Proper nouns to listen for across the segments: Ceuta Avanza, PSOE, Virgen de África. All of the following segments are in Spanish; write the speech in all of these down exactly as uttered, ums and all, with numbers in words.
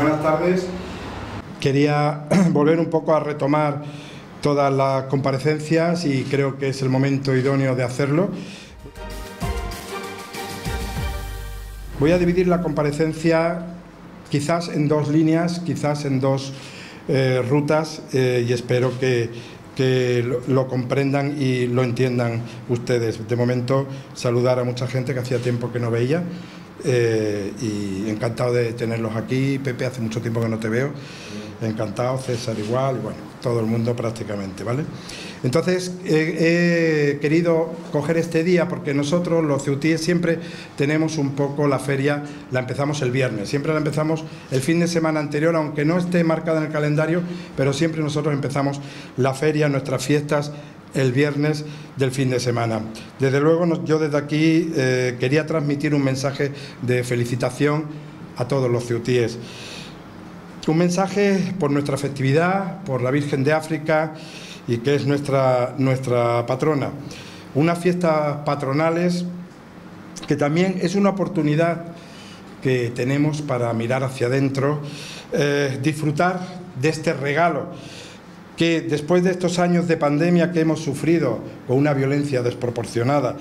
Buenas tardes. Quería volver un poco a retomar todas las comparecencias y creo que es el momento idóneo de hacerlo. Voy a dividir la comparecencia quizás en dos líneas, quizás en dos eh, rutas eh, y espero que, que lo, lo comprendan y lo entiendan ustedes. De momento, saludar a mucha gente que hacía tiempo que no veía eh, y encantado de tenerlos aquí. Pepe, hace mucho tiempo que no te veo. Encantado, César igual, y bueno, todo el mundo prácticamente, ¿vale? Entonces, eh, he querido coger este día porque nosotros, los ceutíes, siempre tenemos un poco la feria, la empezamos el viernes, siempre la empezamos el fin de semana anterior, aunque no esté marcada en el calendario, pero siempre nosotros empezamos la feria, nuestras fiestas, el viernes del fin de semana. Desde luego, yo desde aquí eh, quería transmitir un mensaje de felicitación a todos los ceutíes. Un mensaje por nuestra festividad, por la Virgen de África y que es nuestra, nuestra patrona. Unas fiestas patronales que también es una oportunidad que tenemos para mirar hacia adentro, eh, disfrutar de este regalo que después de estos años de pandemia que hemos sufrido con una violencia desproporcionada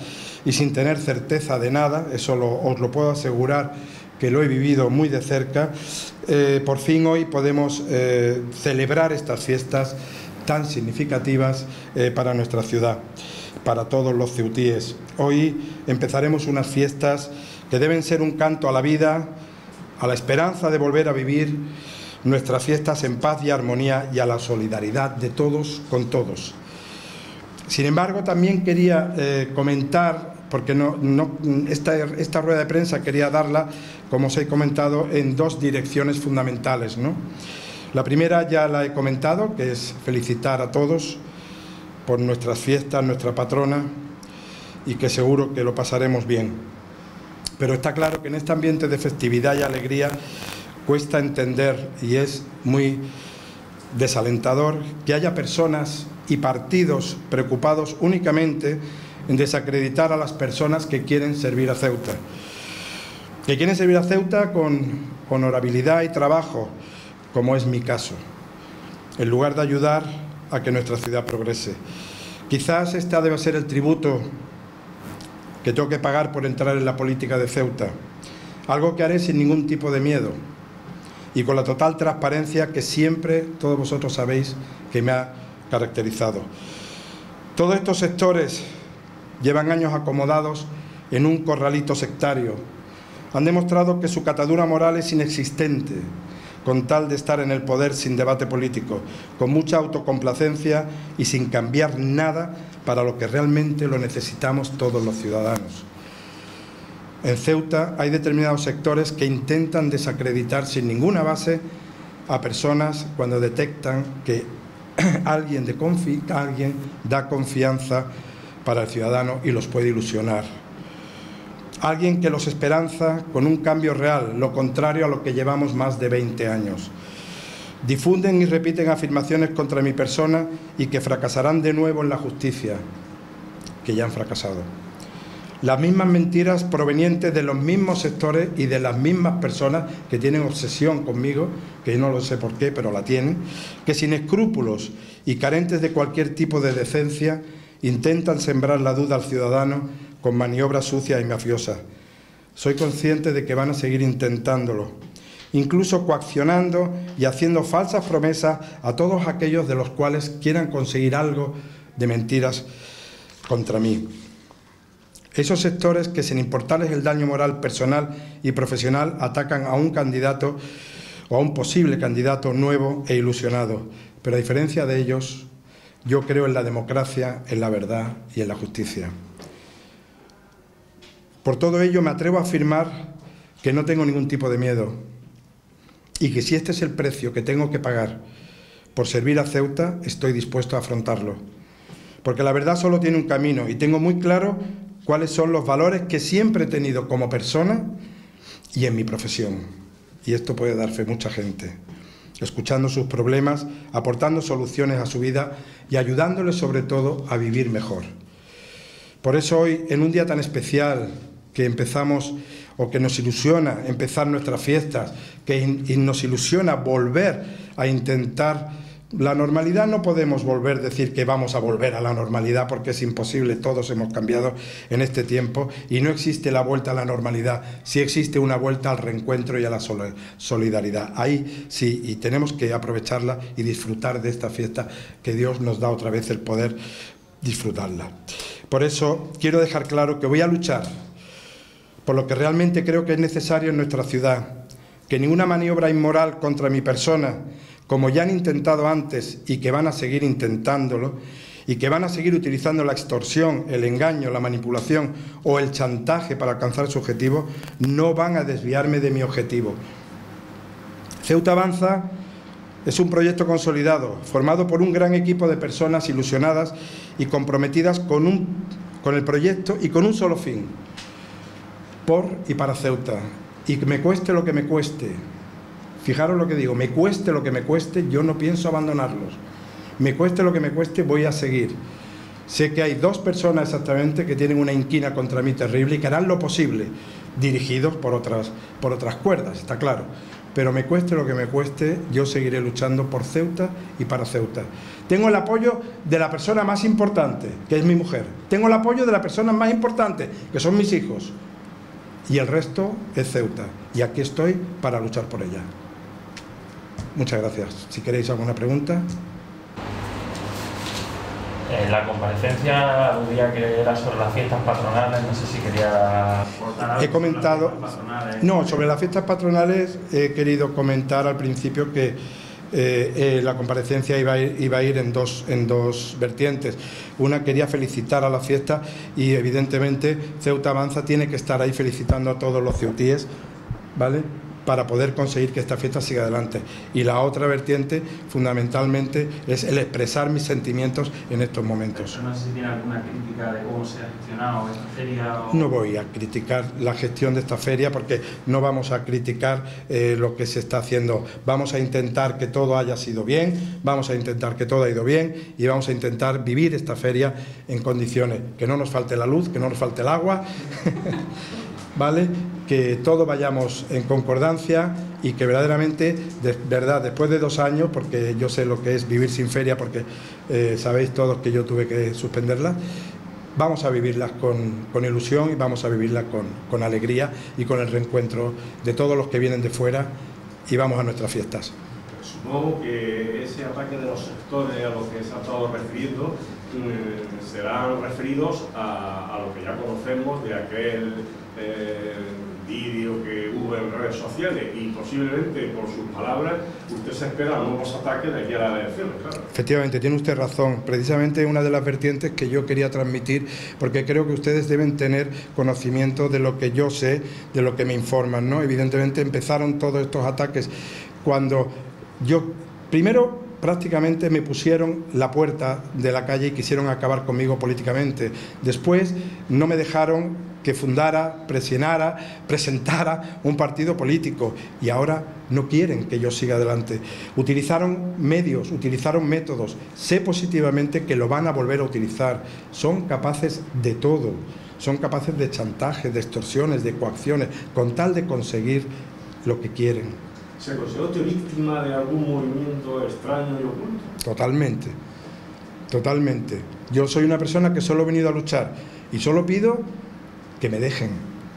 y sin tener certeza de nada, eso lo, os lo puedo asegurar, que lo he vivido muy de cerca, eh, por fin hoy podemos eh, celebrar estas fiestas tan significativas eh, para nuestra ciudad, para todos los ceutíes. Hoy empezaremos unas fiestas que deben ser un canto a la vida, a la esperanza de volver a vivir nuestras fiestas en paz y armonía y a la solidaridad de todos con todos. Sin embargo, también quería eh, comentar, porque no, no, esta, esta rueda de prensa quería darla, como os he comentado, en dos direcciones fundamentales, ¿no? La primera ya la he comentado, que es felicitar a todos por nuestras fiestas, nuestra patrona, y que seguro que lo pasaremos bien. Pero está claro que en este ambiente de festividad y alegría cuesta entender, y es muy desalentador, que haya personas y partidos preocupados únicamente en desacreditar a las personas que quieren servir a Ceuta. Que quieren servir a Ceuta con honorabilidad y trabajo, como es mi caso, en lugar de ayudar a que nuestra ciudad progrese. Quizás este deba ser el tributo que tengo que pagar por entrar en la política de Ceuta, algo que haré sin ningún tipo de miedo y con la total transparencia que siempre todos vosotros sabéis que me ha caracterizado. Todos estos sectores llevan años acomodados en un corralito sectario. Han demostrado que su catadura moral es inexistente, con tal de estar en el poder sin debate político, con mucha autocomplacencia y sin cambiar nada para lo que realmente lo necesitamos todos los ciudadanos. En Ceuta hay determinados sectores que intentan desacreditar sin ninguna base a personas cuando detectan que alguien, de confi- alguien da confianza para el ciudadano y los puede ilusionar. Alguien que los esperanza con un cambio real, lo contrario a lo que llevamos más de veinte años. Difunden y repiten afirmaciones contra mi persona y que fracasarán de nuevo en la justicia, que ya han fracasado. Las mismas mentiras provenientes de los mismos sectores y de las mismas personas que tienen obsesión conmigo, que yo no lo sé por qué, pero la tienen, que sin escrúpulos y carentes de cualquier tipo de decencia, intentan sembrar la duda al ciudadano con maniobras sucias y mafiosas. Soy consciente de que van a seguir intentándolo, incluso coaccionando y haciendo falsas promesas a todos aquellos de los cuales quieran conseguir algo de mentiras contra mí. Esos sectores que, sin importarles el daño moral, personal y profesional, atacan a un candidato o a un posible candidato nuevo e ilusionado, pero a diferencia de ellos, yo creo en la democracia, en la verdad y en la justicia. Por todo ello, me atrevo a afirmar que no tengo ningún tipo de miedo y que si este es el precio que tengo que pagar por servir a Ceuta, estoy dispuesto a afrontarlo. Porque la verdad solo tiene un camino y tengo muy claro cuáles son los valores que siempre he tenido como persona y en mi profesión. Y esto puede dar fe mucha gente, escuchando sus problemas, aportando soluciones a su vida y ayudándoles sobre todo a vivir mejor. Por eso hoy, en un día tan especial que empezamos o que nos ilusiona empezar nuestras fiestas, que in, y nos ilusiona volver a intentar la normalidad, no podemos volver a decir que vamos a volver a la normalidad porque es imposible, todos hemos cambiado en este tiempo y no existe la vuelta a la normalidad, sí existe una vuelta al reencuentro y a la solidaridad. Ahí sí, y tenemos que aprovecharla y disfrutar de esta fiesta que Dios nos da otra vez el poder disfrutarla. Por eso quiero dejar claro que voy a luchar por lo que realmente creo que es necesario en nuestra ciudad, que ninguna maniobra inmoral contra mi persona, como ya han intentado antes y que van a seguir intentándolo, y que van a seguir utilizando la extorsión, el engaño, la manipulación o el chantaje para alcanzar su objetivo, no van a desviarme de mi objetivo. Ceuta Avanza es un proyecto consolidado, formado por un gran equipo de personas ilusionadas y comprometidas con, un, con el proyecto y con un solo fin, por y para Ceuta. Y me cueste lo que me cueste, fijaros lo que digo, me cueste lo que me cueste, yo no pienso abandonarlos. Me cueste lo que me cueste, voy a seguir. Sé que hay dos personas exactamente que tienen una inquina contra mí terrible y que harán lo posible, dirigidos por otras, por otras cuerdas, está claro. Pero me cueste lo que me cueste, yo seguiré luchando por Ceuta y para Ceuta. Tengo el apoyo de la persona más importante, que es mi mujer. Tengo el apoyo de la persona más importante, que son mis hijos. Y el resto es Ceuta. Y aquí estoy para luchar por ella. Muchas gracias. Si queréis alguna pregunta. En la comparecencia había que era sobre las fiestas patronales, no sé si quería aportar algo. He comentado. Sobre las fiestas patronales. No, sobre las fiestas patronales he querido comentar al principio que eh, eh, la comparecencia iba a ir, iba a ir en, dos, en dos vertientes. Una, quería felicitar a las fiestas y evidentemente Ceuta Avanza tiene que estar ahí felicitando a todos los ceutíes, ¿vale?, para poder conseguir que esta fiesta siga adelante. Y la otra vertiente, fundamentalmente, es el expresar mis sentimientos en estos momentos. Pero no sé si tiene alguna crítica de cómo se ha gestionado esta feria. O... No voy a criticar la gestión de esta feria porque no vamos a criticar eh, lo que se está haciendo. Vamos a intentar que todo haya sido bien, vamos a intentar que todo ha ido bien y vamos a intentar vivir esta feria en condiciones que no nos falte la luz, que no nos falte el agua, ¿vale?, que todos vayamos en concordancia y que verdaderamente, de verdad, después de dos años, porque yo sé lo que es vivir sin feria, porque eh, sabéis todos que yo tuve que suspenderla, vamos a vivirlas con, con ilusión y vamos a vivirlas con, con alegría y con el reencuentro de todos los que vienen de fuera y vamos a nuestras fiestas. Supongo que ese ataque de los sectores a los que se ha estado refiriendo eh, serán referidos a, a lo que ya conocemos de aquel eh, vídeo que hubo en redes sociales y posiblemente, por sus palabras, usted se espera nuevos ataques de aquí a las elecciones, claro. Efectivamente, tiene usted razón. Precisamente una de las vertientes que yo quería transmitir, porque creo que ustedes deben tener conocimiento de lo que yo sé, de lo que me informan, ¿no? Evidentemente empezaron todos estos ataques cuando... Yo, primero, prácticamente me pusieron la puerta de la calle y quisieron acabar conmigo políticamente. Después, no me dejaron que fundara, presionara, presentara un partido político. Y ahora no quieren que yo siga adelante. Utilizaron medios, utilizaron métodos. Sé positivamente que lo van a volver a utilizar. Son capaces de todo. Son capaces de chantajes, de extorsiones, de coacciones, con tal de conseguir lo que quieren. ¿Se consideró víctima de algún movimiento extraño y oculto? Totalmente, totalmente. Yo soy una persona que solo he venido a luchar y solo pido que me dejen,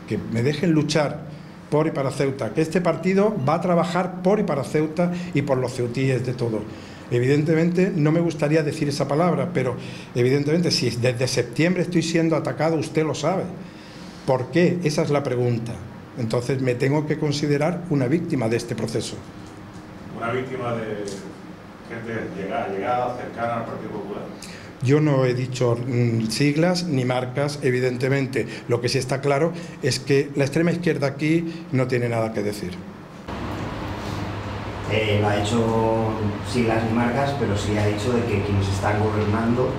que me dejen luchar por y para Ceuta, que este partido va a trabajar por y para Ceuta y por los ceutíes de todo. Evidentemente no me gustaría decir esa palabra, pero evidentemente si desde septiembre estoy siendo atacado, usted lo sabe. ¿Por qué? Esa es la pregunta. Entonces me tengo que considerar una víctima de este proceso. ¿Una víctima de gente llegada, llegada cercana al Partido Popular? Yo no he dicho siglas ni marcas, evidentemente. Lo que sí está claro es que la extrema izquierda aquí no tiene nada que decir. Eh, no ha dicho siglas ni marcas, pero sí ha dicho de que quienes están gobernando,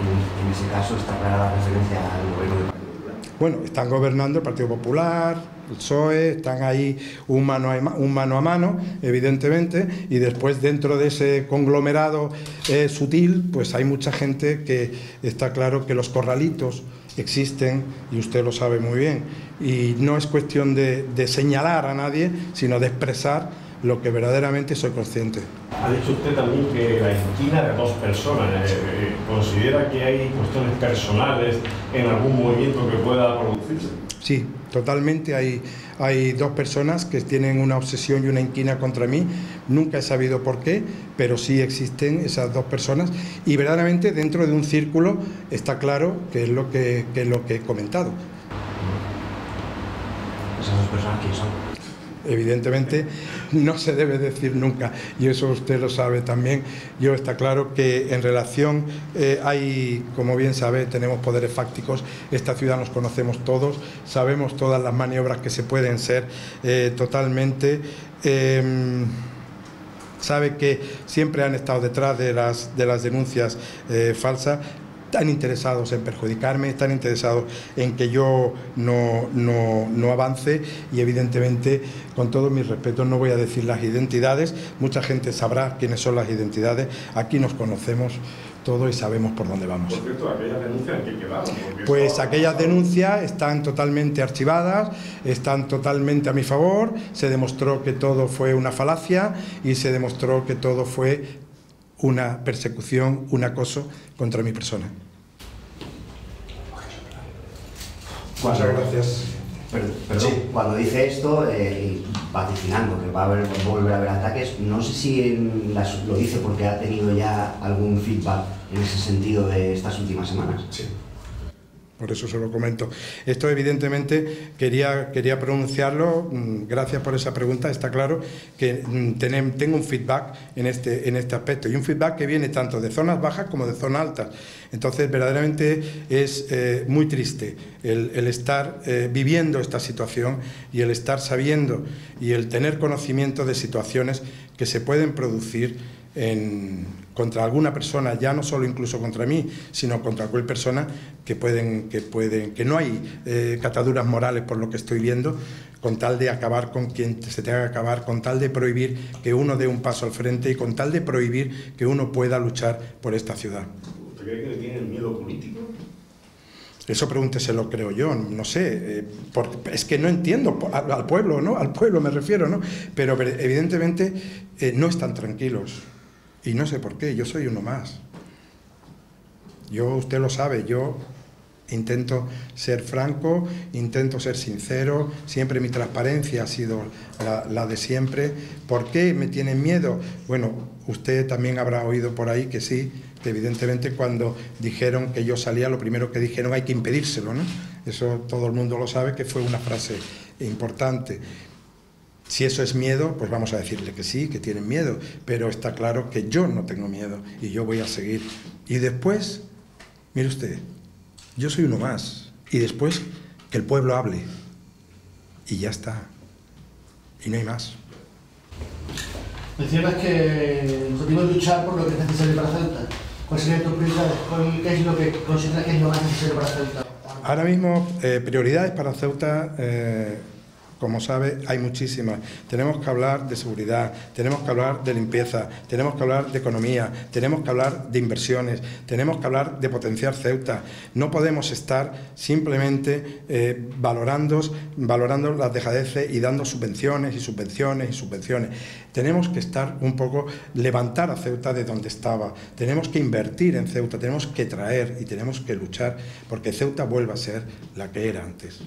en, en ese caso está clara la referencia al gobierno del Partido Popular. Bueno, están gobernando el Partido Popular... el P S O E, están ahí un mano a mano, un mano, a mano evidentemente, y después dentro de ese conglomerado eh, sutil, pues hay mucha gente que está claro que los corralitos existen, y usted lo sabe muy bien, y no es cuestión de, de señalar a nadie, sino de expresar lo que verdaderamente soy consciente. Ha dicho usted también que la esquina de dos personas, eh, eh, ¿considera que hay cuestiones personales en algún movimiento que pueda producirse? Sí, totalmente. Hay, hay dos personas que tienen una obsesión y una inquina contra mí, nunca he sabido por qué, pero sí existen esas dos personas, y verdaderamente dentro de un círculo está claro que es lo que, que, es lo que he comentado. ¿Esas dos personas quiénes son? Evidentemente no se debe decir nunca, y eso usted lo sabe también. Yo está claro que en relación eh, hay, como bien sabe, tenemos poderes fácticos, esta ciudad nos conocemos todos, sabemos todas las maniobras que se pueden ser eh, totalmente... Eh, sabe que siempre han estado detrás de las, de las denuncias eh, falsas, están interesados en perjudicarme, están interesados en que yo no, no, no avance, y evidentemente, con todo mi respeto, no voy a decir las identidades, mucha gente sabrá quiénes son las identidades, aquí nos conocemos todos y sabemos por dónde vamos. Por cierto, aquellas denuncias que quedaron. Pues aquellas denuncias están totalmente archivadas, están totalmente a mi favor, se demostró que todo fue una falacia y se demostró que todo fue una persecución, un acoso contra mi persona. Cuando, Muchas gracias. Perdón, perdón. Sí. Cuando dice esto, eh, vaticinando que va a haber, va a volver a haber ataques, no sé si las, lo dice porque ha tenido ya algún feedback en ese sentido de estas últimas semanas. Sí. Por eso se lo comento. Esto evidentemente quería, quería pronunciarlo, gracias por esa pregunta, está claro que tengo un feedback en este, en este aspecto, y un feedback que viene tanto de zonas bajas como de zonas altas. Entonces verdaderamente es eh, muy triste el, el estar eh, viviendo esta situación, y el estar sabiendo y el tener conocimiento de situaciones que se pueden producir en, contra alguna persona, ya no solo incluso contra mí, sino contra cualquier persona que pueden, que pueden, que no hay eh, cataduras morales por lo que estoy viendo, con tal de acabar con quien se tenga que acabar, con tal de prohibir que uno dé un paso al frente y con tal de prohibir que uno pueda luchar por esta ciudad. ¿Usted cree que le tienen miedo político? Eso pregúnteselo, creo yo, no sé, eh, por, es que no entiendo, al, al pueblo, ¿no? Al pueblo me refiero, ¿no? Pero evidentemente eh, no están tranquilos. Y no sé por qué, yo soy uno más. Yo, usted lo sabe, yo intento ser franco, intento ser sincero, siempre mi transparencia ha sido la, la de siempre. ¿Por qué me tienen miedo? Bueno, usted también habrá oído por ahí que sí, que evidentemente cuando dijeron que yo salía, lo primero que dijeron, hay que impedírselo, ¿no? Eso todo el mundo lo sabe, que fue una frase importante. Si eso es miedo, pues vamos a decirle que sí, que tienen miedo, pero está claro que yo no tengo miedo y yo voy a seguir. Y después, mire usted, yo soy uno más, y después que el pueblo hable, y ya está, y no hay más. Mencionas que objetivo es luchar por lo que es necesario para Ceuta. ¿Cuáles serían tus prioridades? ¿Qué es lo que consideras que es lo más necesario para Ceuta? Ahora mismo, eh, prioridades para Ceuta... Eh, como sabe, hay muchísimas. Tenemos que hablar de seguridad, tenemos que hablar de limpieza, tenemos que hablar de economía, tenemos que hablar de inversiones, tenemos que hablar de potenciar Ceuta. No podemos estar simplemente eh, valorando, valorando las dejadeces y dando subvenciones y subvenciones y subvenciones. Tenemos que estar un poco, levantar a Ceuta de donde estaba. Tenemos que invertir en Ceuta, tenemos que traer y tenemos que luchar porque Ceuta vuelva a ser la que era antes.